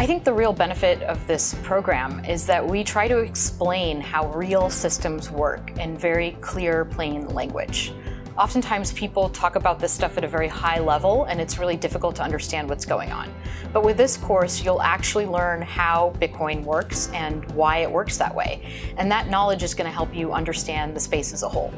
I think the real benefit of this program is that we try to explain how real systems work in very clear, plain language. Oftentimes people talk about this stuff at a very high level and it's really difficult to understand what's going on. But with this course, you'll actually learn how Bitcoin works and why it works that way. And that knowledge is going to help you understand the space as a whole.